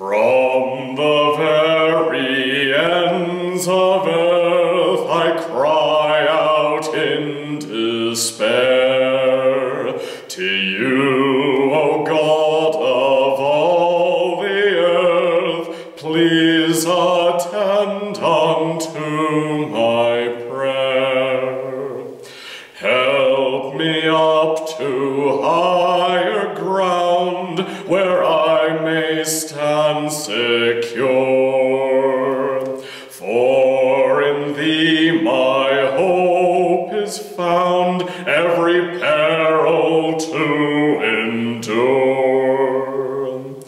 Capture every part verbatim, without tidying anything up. From the very ends of earth I cry out in despair to you, O God of all the earth, please attend unto my prayer. Help me up to higher ground where I stand secure, for in thee my hope is found, every peril to endure.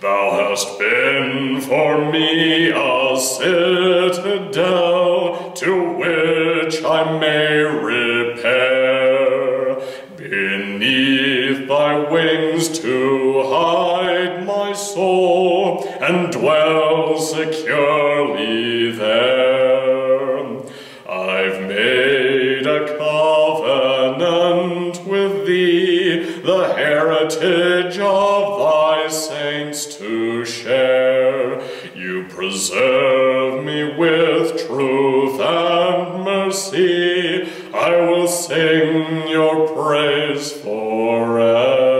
Thou hast been for me a citadel to which I may repair, beneath thy wings to hide my soul and dwell securely there. I've made a covenant with thee, the heritage of thy saints to share. You preserve me with truth and mercy, I will sing your praise forever.